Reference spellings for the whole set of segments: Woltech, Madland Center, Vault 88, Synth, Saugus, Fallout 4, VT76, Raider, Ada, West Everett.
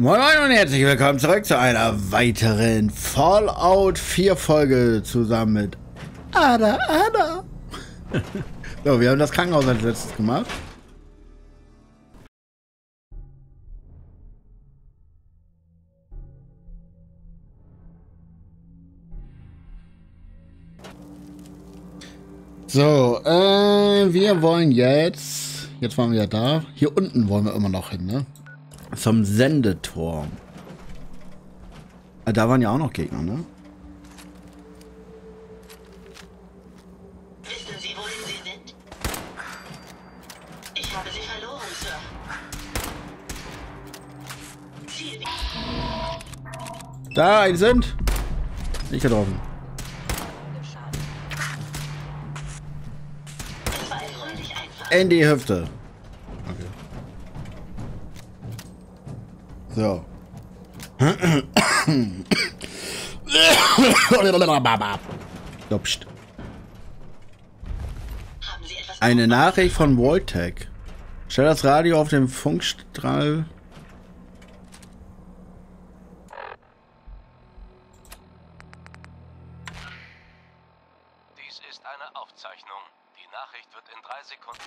Moin Moin und herzlich willkommen zurück zu einer weiteren Fallout 4 Folge zusammen mit Ada. So, wir haben das Krankenhaus als letztes gemacht. So, wir wollen jetzt waren wir ja da, hier unten wollen wir immer noch hin, ne? Zum Sendeturm. Da waren ja auch noch Gegner, ne? Wissen Sie, wo Sie sind? Ich habe Sie verloren, Sir. Ziel. Da, ein Send. Nicht getroffen. In die Hüfte. So. Eine Nachricht von Woltech. Stell das Radio auf den Funkstrahl. Dies ist eine Aufzeichnung. Die Nachricht wird in 3 Sekunden.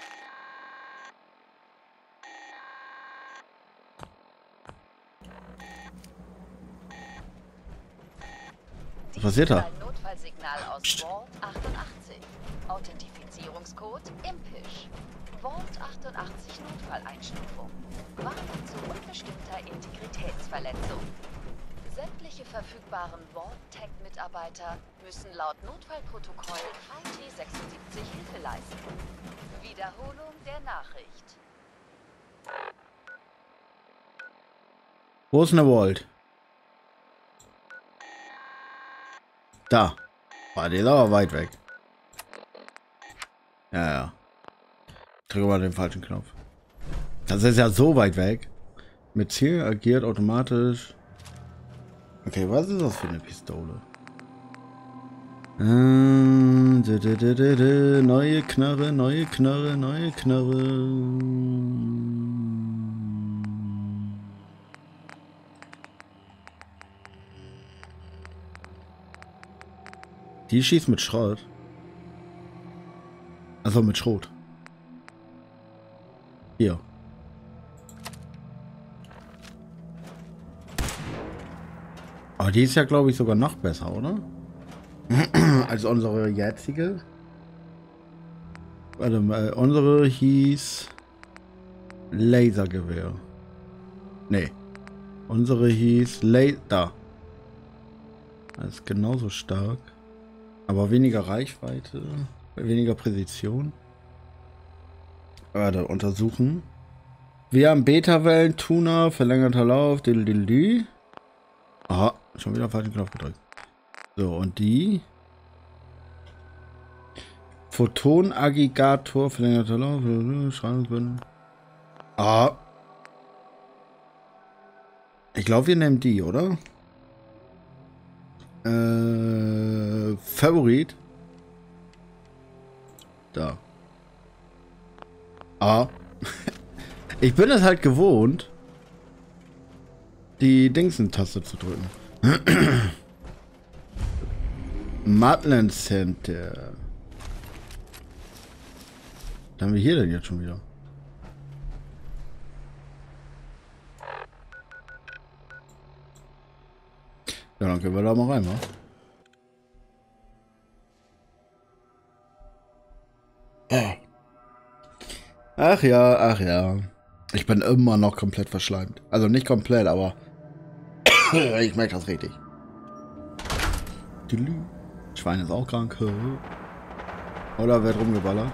Was passiert da? Notfallsignal aus Vault 88. Authentifizierungscode impisch. Vault 88 Notfalleinstufung. Warnung zu unbestimmter Integritätsverletzung. Sämtliche verfügbaren Woltech-Mitarbeiter müssen laut Notfallprotokoll VT76 Hilfe leisten. Wiederholung der Nachricht. Wo ist eine Volt? Da. War die aber weit weg. Ja. Drücke mal den falschen Knopf. Das ist ja so weit weg. Mit Ziel agiert automatisch. Okay, was ist das für eine Pistole? Neue Knarre, neue Knarre, neue Knarre. Die schießt mit Schrot. Also mit Schrot. Hier. Aber die ist ja, glaube ich, sogar noch besser, oder? Als unsere jetzige. Warte mal, unsere hieß Lasergewehr. Nee. Unsere hieß Laser. Das ist genauso stark. Aber weniger Reichweite. Weniger Präzision. Warte, untersuchen. Wir haben Beta-Wellen-Tuner, verlängerter Lauf, dilidilidil. Aha. Schon wieder falschen Knopf gedrückt. So, und die Photonaggregator verlängerter Lauf, Schreibungsbinden. Ah. Ich glaube, wir nehmen die, oder? Favorit. Da. Ah. Ich bin es halt gewohnt, die Dingsen-Taste zu drücken. Madland Center. Was haben wir hier denn jetzt schon wieder? Ja, dann können wir da mal rein, wa? Ach ja, ach ja. Ich bin immer noch komplett verschleimt. Also nicht komplett, aber ich merke das richtig. Schwein ist auch krank. Oder wird rumgeballert.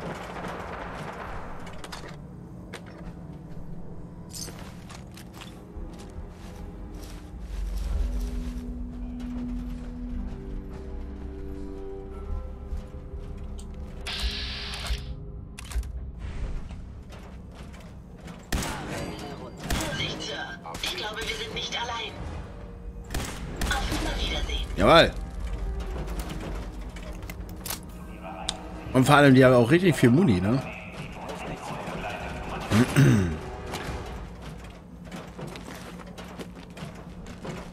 Ich glaube, wir sind nicht allein. Auf Wiedersehen. Jawohl. Und vor allem, die haben auch richtig viel Muni, ne?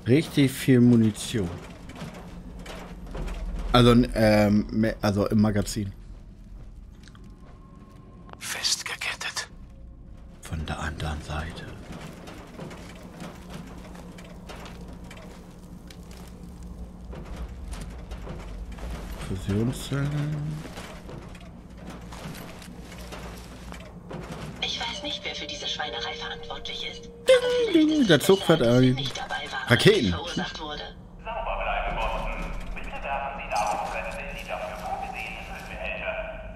Richtig viel Munition. Also im Magazin. Festgekettet. Von der anderen Seite. Fusionszellen. Ich weiß nicht, wer für diese Schweinerei verantwortlich ist. Ding, ding, der Zug fährt ein. Raketen. Verursacht wurde. Sauber bleiben, Boston. Bitte werfen Sie darauf seine nicht dafür vorgesehenen Füllbehälter.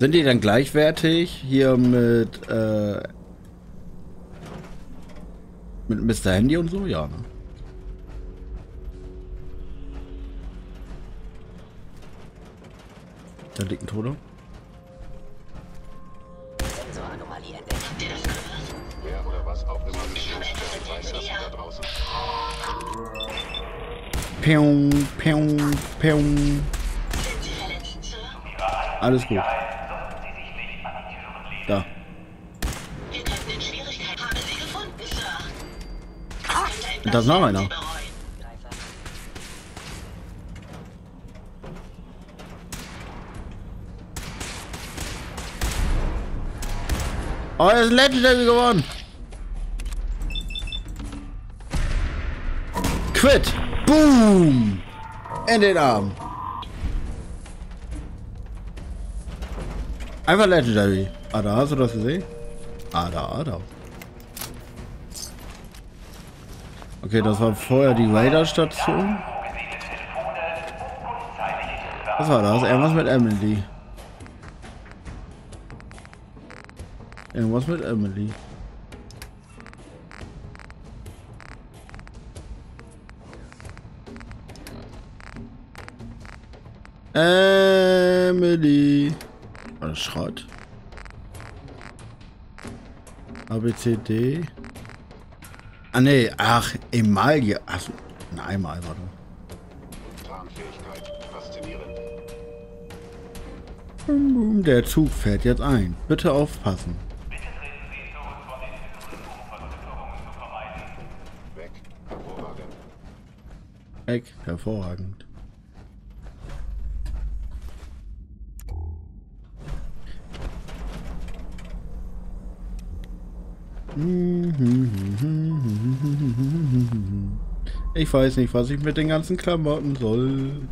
Sind die dann gleichwertig hier mit Mr. Handy und so? Ja, ne? Da liegt ein Toter. Pium, pium, pium. Alles gut. Da. Das war meiner. Oh, das letzte Level gewonnen. Quit. Boom! In den Arm. Einfach Legendary. Ada, hast du das gesehen? Ada. Okay, das war vorher die Raider-Station. Was war das? Irgendwas mit Emily. Emily. War das Schrott? ABCD. Ah ne, ach, Emaille. Ach, nein, mal, warte. Der Zug fährt jetzt ein. Bitte aufpassen. Eck, hervorragend. Ich weiß nicht, was ich mit den ganzen Klamotten soll.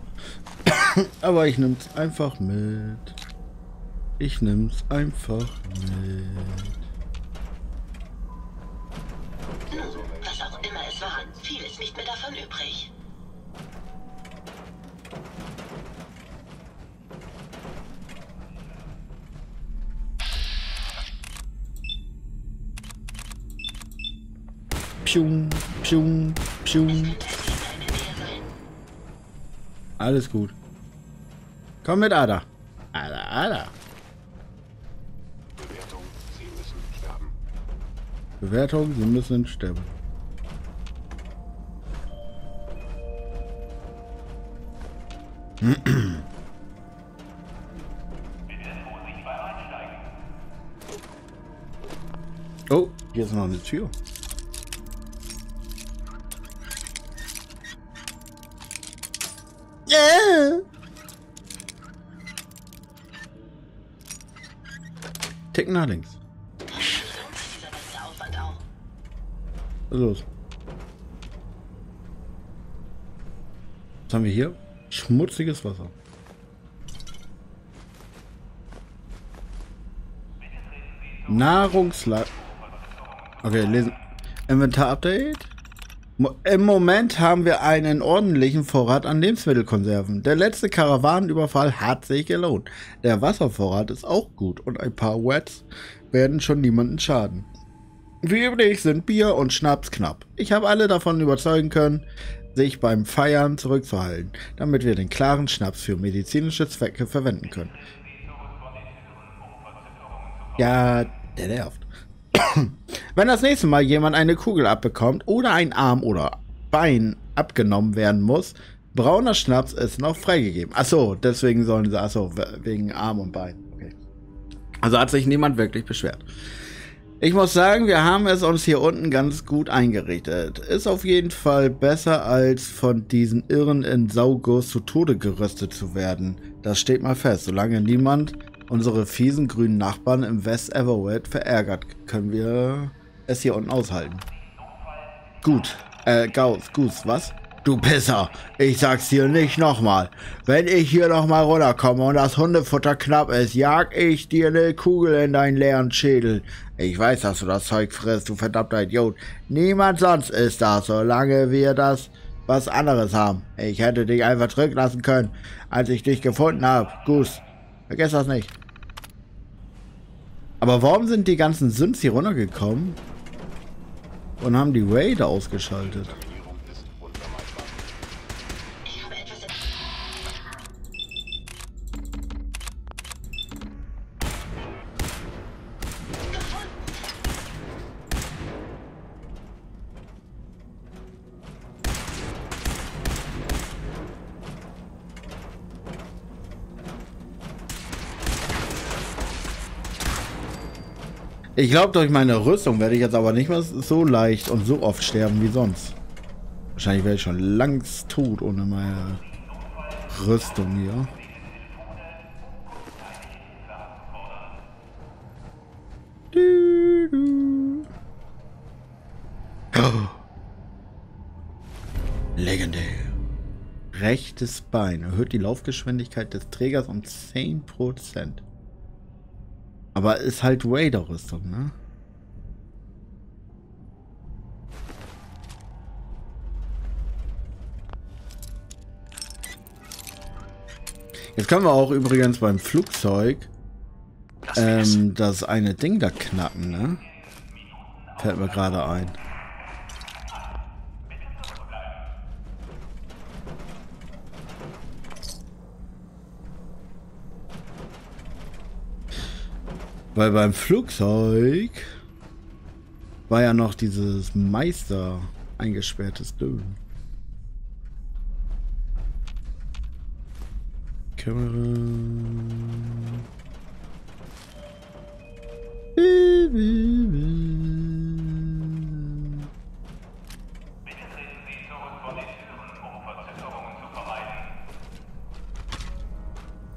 Aber ich nehm's einfach mit. Nun, was auch immer es war, viel ist nicht mehr davon übrig. Pium, pium, pium. Alles gut. Komm mit Ada. Ada. Bewertung, Sie müssen sterben. Oh, hier ist noch eine Tür. Tick nach links. Los. Was haben wir hier? Schmutziges Wasser. Nahrungslager. Okay, lesen. Inventar-Update. Im Moment haben wir einen ordentlichen Vorrat an Lebensmittelkonserven. Der letzte Karawanenüberfall hat sich gelohnt. Der Wasservorrat ist auch gut und ein paar Wets werden schon niemanden schaden. Wie üblich sind Bier und Schnaps knapp. Ich habe alle davon überzeugen können, sich beim Feiern zurückzuhalten, damit wir den klaren Schnaps für medizinische Zwecke verwenden können. Ja, der nervt. Wenn das nächste Mal jemand eine Kugel abbekommt oder ein Arm oder Bein abgenommen werden muss, brauner Schnaps ist noch freigegeben. Achso, deswegen sollen sie, wegen Arm und Bein. Okay. Also hat sich niemand wirklich beschwert. Ich muss sagen, wir haben es uns hier unten ganz gut eingerichtet. Ist auf jeden Fall besser, als von diesen Irren in Saugus zu Tode geröstet zu werden. Das steht mal fest. Solange niemand unsere fiesen grünen Nachbarn im West Everett verärgert, können wir es hier unten aushalten. Gut. Goose, was? Du Pisser, ich sag's dir nicht nochmal. Wenn ich hier nochmal runterkomme und das Hundefutter knapp ist, jag ich dir eine Kugel in deinen leeren Schädel. Ich weiß, dass du das Zeug frisst, du verdammter Idiot. Niemand sonst ist das, solange wir das was anderes haben. Ich hätte dich einfach zurücklassen können, als ich dich gefunden habe. Goose, vergiss das nicht. Aber warum sind die ganzen Synths hier runtergekommen und haben die Raider ausgeschaltet? Ich glaube, durch meine Rüstung werde ich jetzt aber nicht mehr so leicht und so oft sterben wie sonst. Wahrscheinlich wäre ich schon langs tot ohne meine Rüstung hier. Oh. Legendär. Rechtes Bein erhöht die Laufgeschwindigkeit des Trägers um 10%. Aber ist halt Raider-Rüstung, ne? Jetzt können wir auch übrigens beim Flugzeug das eine Ding da knacken, ne? Fällt mir gerade ein. Weil beim Flugzeug war ja noch dieses Meister eingesperrtes Ding. Kamera.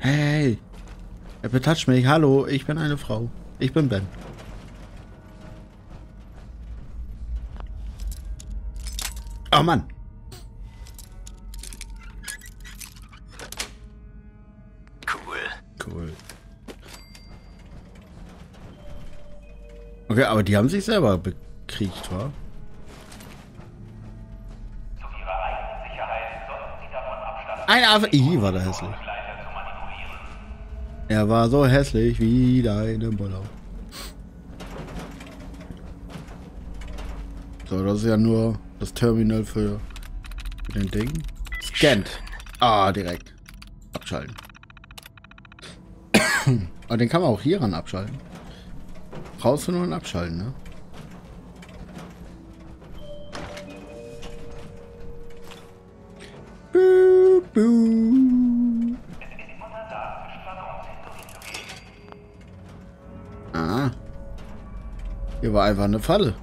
Hey! Touch mich. Hallo, ich bin eine Frau. Ich bin Ben. Oh Mann. Cool. Okay, aber die haben sich selber bekriegt, wa? Ein Affe. Ih, war der hässlich. Er war so hässlich wie deine Bulle. So, das ist ja nur das Terminal für den Ding. Scannt. Ah, direkt. Abschalten. Und den kann man auch hier ran abschalten. Brauchst du nur ein Abschalten, ne? Buh, buh. Hier war einfach eine Falle.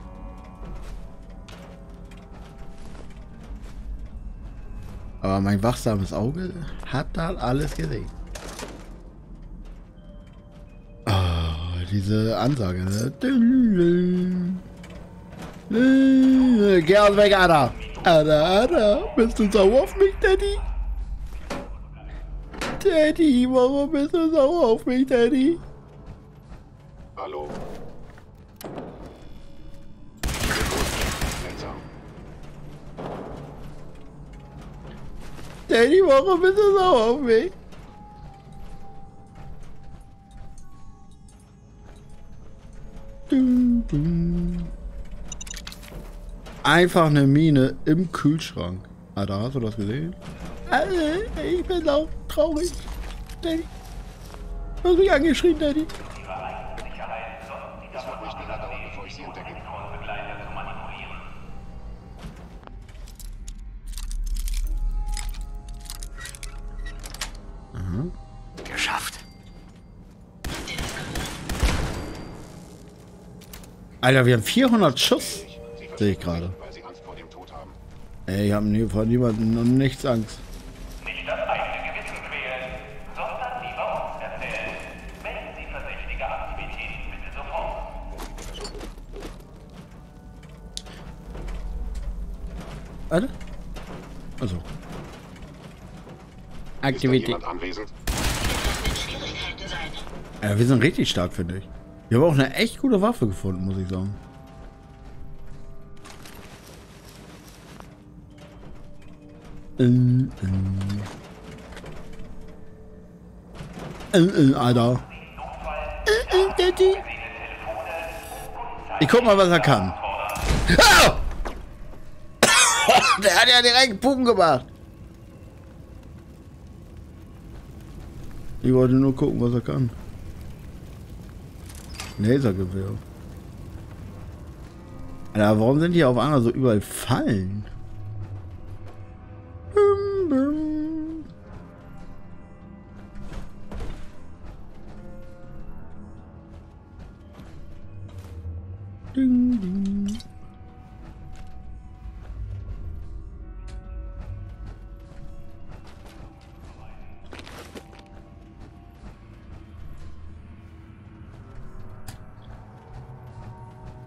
Aber mein wachsames Auge hat da alles gesehen. Oh, diese Ansage. Geh aus weg, Ada. Ada, bist du sauer auf mich, Daddy? Daddy, warum bist du sauer auf mich, Daddy? Hallo. Daddy, warum bist du sauer auf mich? Einfach eine Mine im Kühlschrank. Alter, hast du das gesehen? Ich bin auch traurig. Daddy. Du hast mich angeschrien, Daddy. Alter, wir haben 400 Schuss. Sehe ich gerade. Ey, ich hab vor niemanden und nichts Angst. Nicht das eigene Gewissen quälen, sondern lieber uns erzählen. Melden Sie verdächtige Aktivitäten bitte sofort. Alter? Also. Aktivität. Ist da jemand anwesend? Ja, wir sind richtig stark, finde ich. Wir haben auch eine echt gute Waffe gefunden, muss ich sagen. Alter. Ich guck mal, was er kann. Ah! Der hat ja direkt Buben gemacht. Ich wollte nur gucken, was er kann. Lasergewehr. Alter, warum sind hier auf einmal so überall Fallen?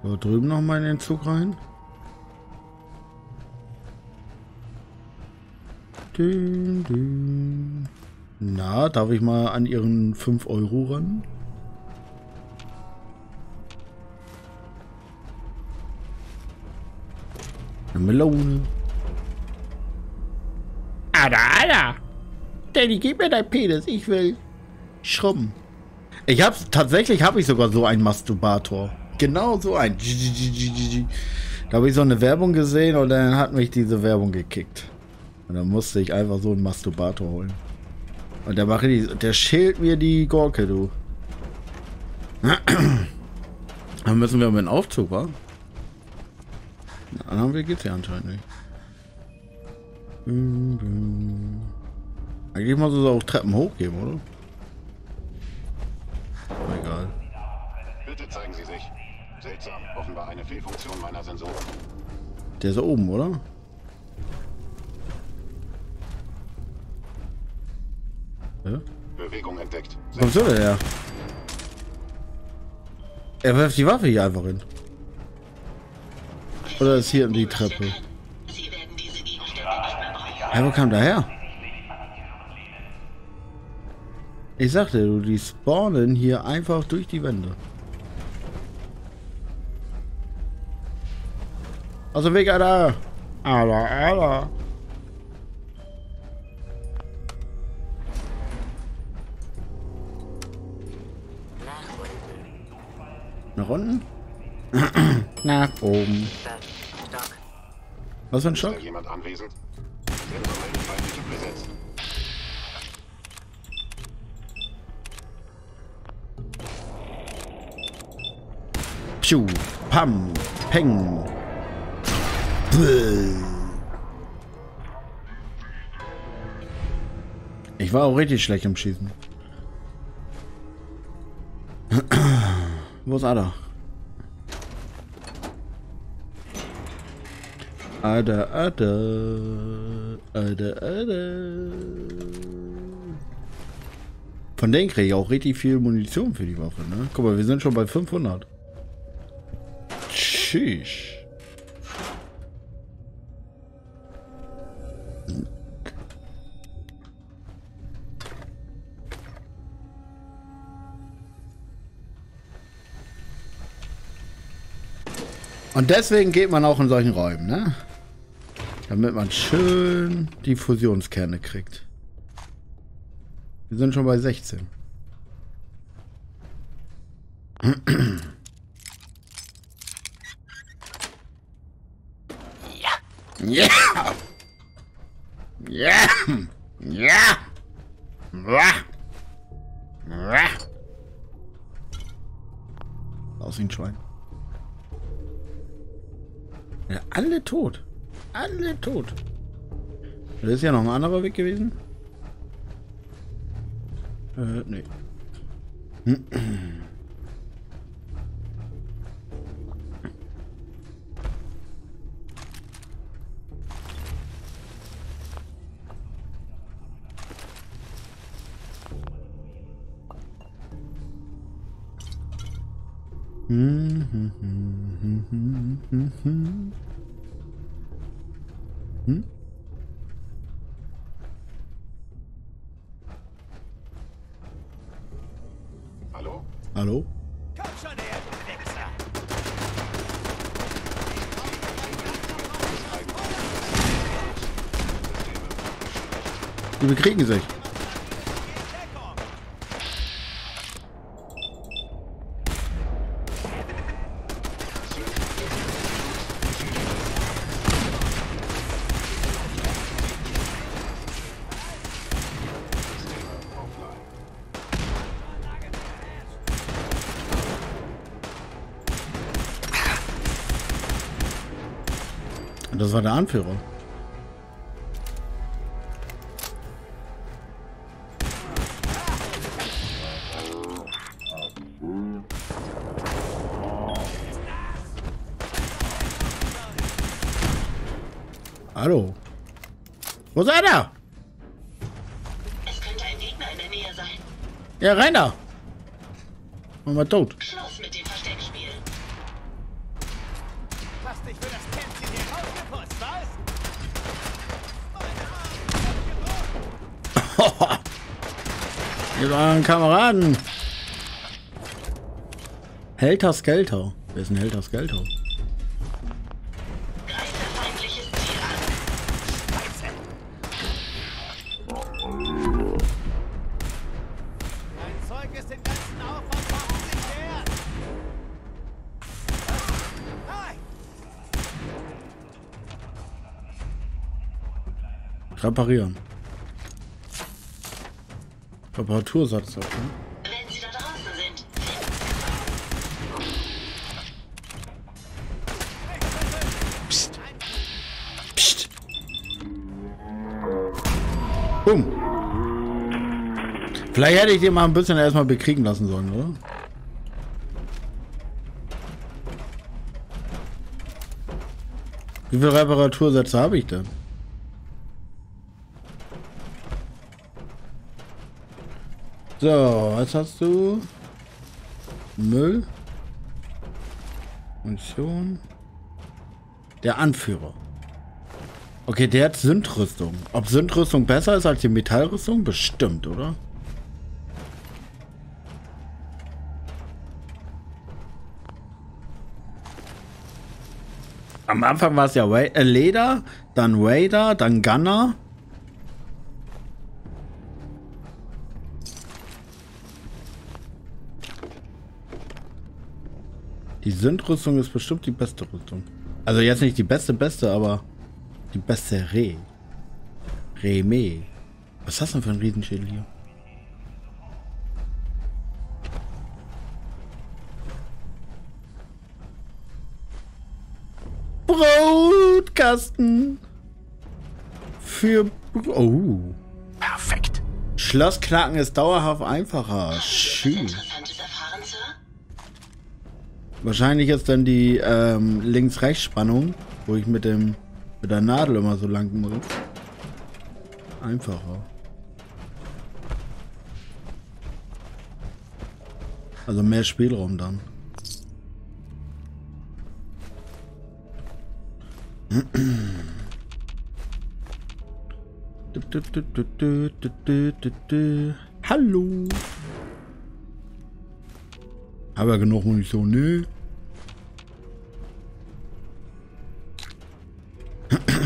So, drüben noch mal in den Zug rein. Dün, dün. Na, darf ich mal an ihren 5 Euro ran? Eine Melone. Ada, Ada! Daddy, gib mir dein Penis, ich will schrubben. Ich hab's, tatsächlich habe ich sogar so einen Masturbator. Genau so ein. Da habe ich so eine Werbung gesehen und dann hat mich diese Werbung gekickt. Und dann musste ich einfach so einen Masturbator holen. Und der macht die, der schält mir die Gorke, du. Dann müssen wir um den Aufzug, wa? Na, wir geht's ja anscheinend nicht. Eigentlich muss es auch Treppen hochgehen, oder? Aber egal. Bitte zeigen Sie sich. Seltsam, offenbar eine Fehlfunktion meiner Sensoren. Der ist oben, oder? Ja? Bewegung entdeckt. Kommst du denn her? Er wirft die Waffe hier einfach hin. Oder ist hier in die Treppe? Ja, wo kam daher? Ich sagte, du, die spawnen hier einfach durch die Wände. Also weg, Alter! Alter, Alter! Nach unten? Nach oben. Was für ein Schock? Ist da jemand anwesend? Piu, pam, peng. Ich war auch richtig schlecht im Schießen. Wo ist Ada? Ada, Ada. Ada, Ada. Von denen kriege ich auch richtig viel Munition für die Waffe, ne? Guck mal, wir sind schon bei 500. Tschüss. Und deswegen geht man auch in solchen Räumen, ne? Damit man schön die Fusionskerne kriegt. Wir sind schon bei 16. Ja! Ja! Ja! Ja! Ja! Aus wie ein Schwein. Ja, alle tot. Alle tot. Das ist ja noch ein anderer Weg gewesen. Nee. Hm? Hallo? Hallo? Komm schon her, du Wichser! Die bekriegen sich. Das war der Anführer. Hallo. Wo ist Ada? Es könnte ein Gegner in der Nähe sein. Ja, rein da. Mach mal tot. Schluss mit dem Versteckspiel. Lass dich für das Kämpfchen hier rausgeputzt, was? Wir waren Kameraden. Helter Skelter. Wer ist ein Helter Skelter? Reparieren. Reparatursatz. Okay. Wenn Sie da draußen sind. Psst. Psst. Boom. Vielleicht hätte ich den mal ein bisschen erstmal bekriegen lassen sollen, oder? Wie viele Reparatursätze habe ich denn? So, was hast du? Müll. Munition. Der Anführer. Okay, der hat Sündrüstung. Ob Sündrüstung besser ist als die Metallrüstung? Bestimmt, oder? Am Anfang war es ja Leder, dann Raider, dann Gunner. Die Sündrüstung ist bestimmt die beste Rüstung. Also jetzt nicht die beste, aber die beste Reme. Was ist das denn für ein Riesenschädel hier? Brotkasten! Für... Oh. Perfekt. Schlossknacken ist dauerhaft einfacher. Schön. Wahrscheinlich ist dann die Links-Rechts-Spannung, wo ich mit der Nadel immer so lang muss. Einfacher. Also mehr Spielraum dann. Hallo. Aber genug Munition, nö.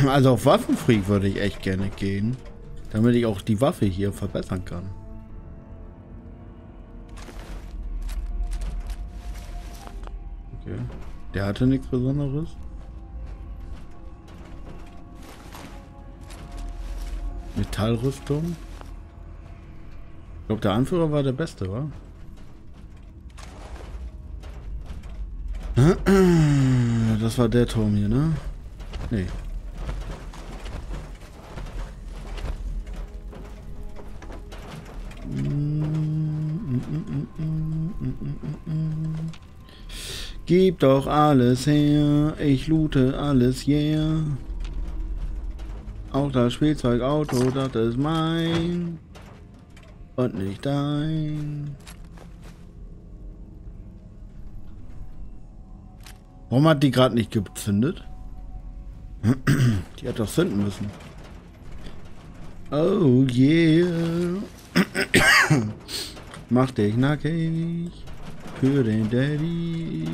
Also auf Waffenfreak würde ich echt gerne gehen, damit ich auch die Waffe hier verbessern kann. Okay. Der hatte nichts Besonderes. Metallrüstung. Ich glaube, der Anführer war der Beste, wa? Das war der Turm hier, ne? Nee. Gib doch alles her, ich loote alles, yeah. Auch das Spielzeugauto, das ist mein und nicht dein. Warum hat die gerade nicht gezündet? Die hat doch zünden müssen. Oh yeah. Mach dich nackig für den Daddy.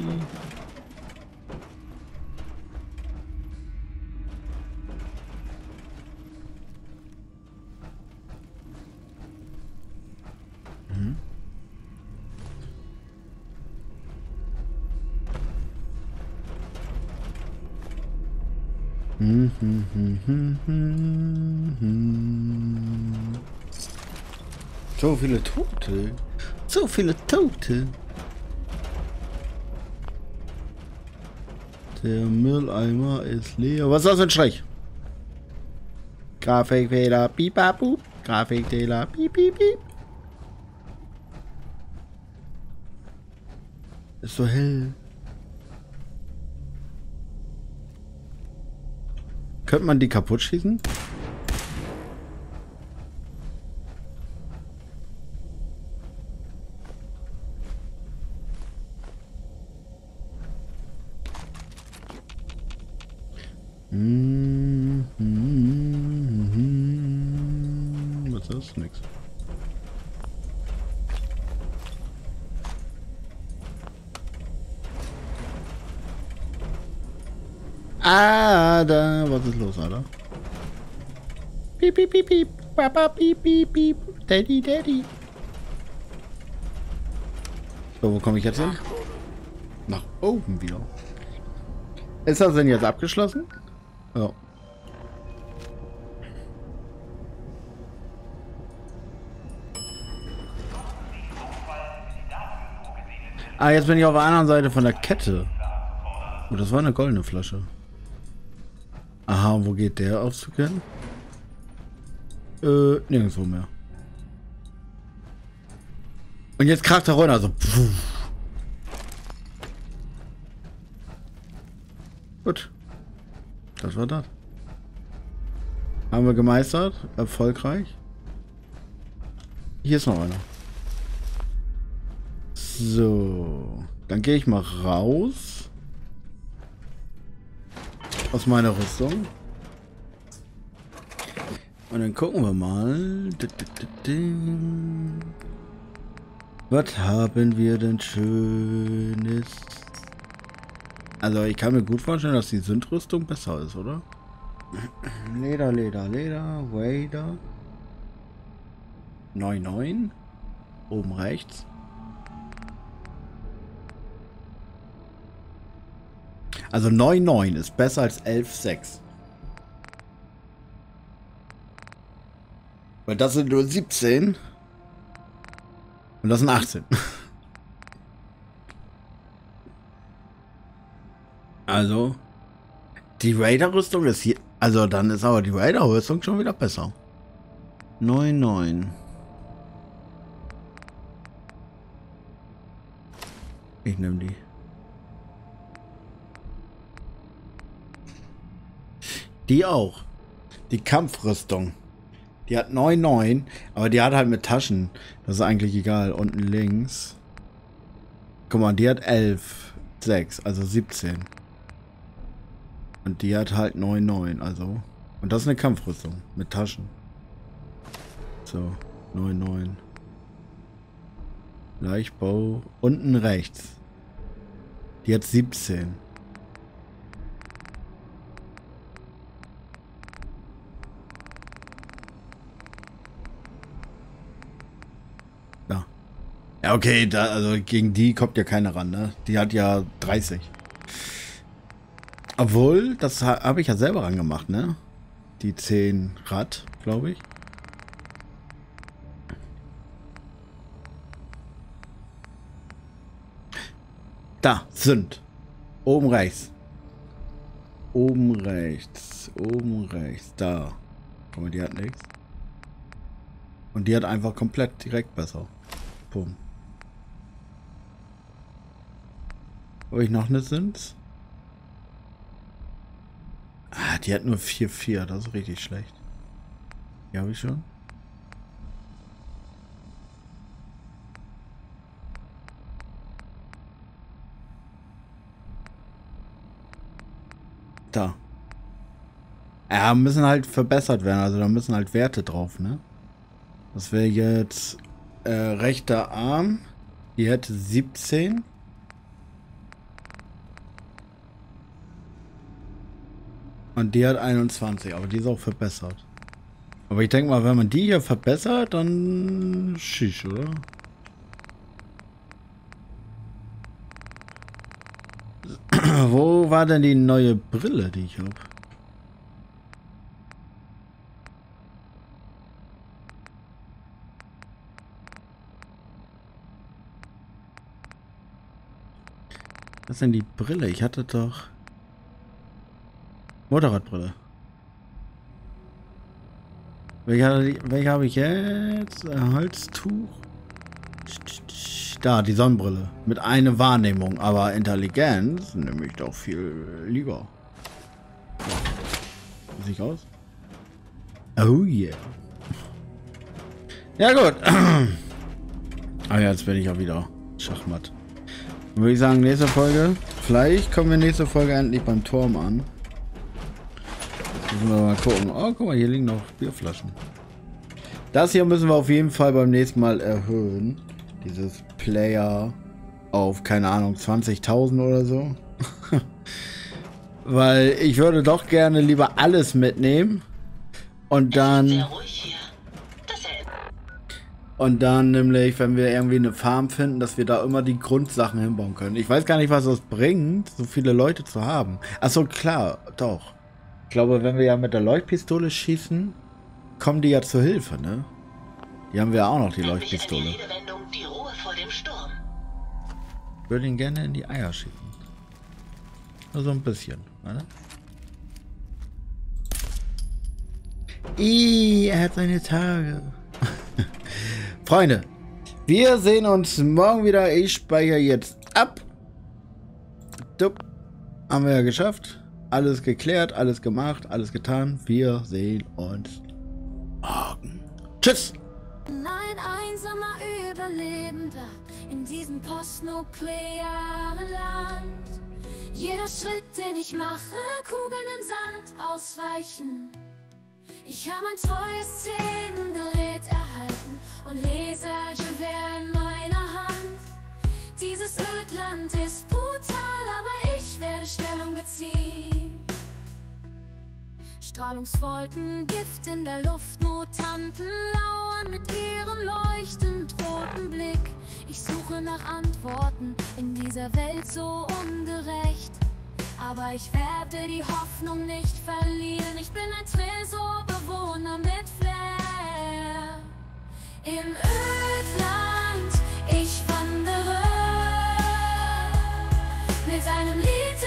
So viele Tote. So viele Tote. Der Mülleimer ist leer. Was ist das für ein Schreck? Grafikfehler, pipapup. Grafikfehler, piep, piep, piep. Ist so hell. Könnte man die kaputt schießen? Was ist das? Nix. Ada, was ist los, Ada? Piep, piep, piep, piep, Papa, piep, piep, piep, Daddy, Daddy. So, wo komme ich jetzt hin? Nach oben wieder. Ist das denn jetzt abgeschlossen? Ja. Ah, jetzt bin ich auf der anderen Seite von der Kette. Oh, das war eine goldene Flasche. Aha, und wo geht der Aufzug hin? Nirgendwo mehr. Und jetzt kracht er runter, also. Pfuff. Gut. Das war das. Haben wir gemeistert. Erfolgreich. Hier ist noch einer. So. Dann gehe ich mal raus. Aus meiner Rüstung. Und dann gucken wir mal. Was haben wir denn Schönes? Also ich kann mir gut vorstellen, dass die Sündrüstung besser ist, oder? Leder, Leder, Leder. Vader. 99. Oben rechts. Also 9,9 ist besser als 11,6. Weil das sind nur 17. Und das sind 18. Also. Die Raider-Rüstung ist hier. Also dann ist aber die Raider-Rüstung schon wieder besser. 9,9. Ich nehme die. Die auch. Die Kampfrüstung. Die hat 9,9, aber die hat halt mit Taschen. Das ist eigentlich egal. Unten links. Guck mal, die hat 11,6, also 17. Und die hat halt 9,9, also. Und das ist eine Kampfrüstung mit Taschen. So, 9,9. Leichtbau. Unten rechts. Die hat 17. Ja, okay, da, also gegen die kommt ja keiner ran, ne? Die hat ja 30. Obwohl, das habe ich ja selber rangemacht, ne? Die 10 Rad, glaube ich. Da, sind. Oben rechts. Oben rechts. Oben rechts. Da. Guck mal, die hat nichts. Und die hat einfach komplett direkt besser. Boom. Ob ich noch nicht sind? Ah, die hat nur 4,4. Das ist richtig schlecht. Die habe ich schon. Da. Ja, müssen halt verbessert werden. Also da müssen halt Werte drauf, ne? Das wäre jetzt rechter Arm. Die hätte 17. Und die hat 21. Aber die ist auch verbessert. Aber ich denke mal, wenn man die hier verbessert, dann... Schisch, oder? Wo war denn die neue Brille, die ich habe? Was ist denn die Brille? Ich hatte doch... Motorradbrille. Welche habe ich jetzt? Halstuch. Da, die Sonnenbrille. Mit einer Wahrnehmung. Aber Intelligenz nehme ich doch viel lieber. Sieht ich aus? Oh yeah. Ja gut. Aber jetzt bin ich auch wieder schachmatt. Dann würde ich sagen, nächste Folge. Vielleicht kommen wir nächste Folge endlich beim Turm an. Müssen wir mal gucken. Oh, guck mal, hier liegen noch Bierflaschen. Das hier müssen wir auf jeden Fall beim nächsten Mal erhöhen. Dieses Player auf, keine Ahnung, 20.000 oder so. Weil ich würde doch gerne lieber alles mitnehmen. Und dann... Und dann nämlich, wenn wir irgendwie eine Farm finden, dass wir da immer die Grundsachen hinbauen können. Ich weiß gar nicht, was das bringt, so viele Leute zu haben. Achso, klar, doch. Ich glaube, wenn wir ja mit der Leuchtpistole schießen, kommen die ja zur Hilfe, ne? Die haben wir ja auch noch, die Leuchtpistole. Ich würde ihn gerne in die Eier schießen. Nur so ein bisschen, oder? Ihhh, er hat seine Tage. Freunde, wir sehen uns morgen wieder. Ich speichere jetzt ab. Dupp. Haben wir ja geschafft. Alles geklärt, alles gemacht, alles getan. Wir sehen uns morgen. Tschüss! Nein, einsamer Überlebender in diesem postnuklearen Land. Jeder Schritt, den ich mache, Kugeln im Sand ausweichen. Ich habe ein treues Szenengerät erhalten und Lasergewehr in meiner Hand. Dieses Ödland ist brutal, aber ich werde Stellung beziehen. Strahlungswolken, Gift in der Luft, Mutanten lauern mit ihrem leuchtend roten Blick. Ich suche nach Antworten in dieser Welt so ungerecht. Aber ich werde die Hoffnung nicht verlieren. Ich bin ein Tresorbewohner mit Flair. Im Ödland, ich wandere mit einem Lied.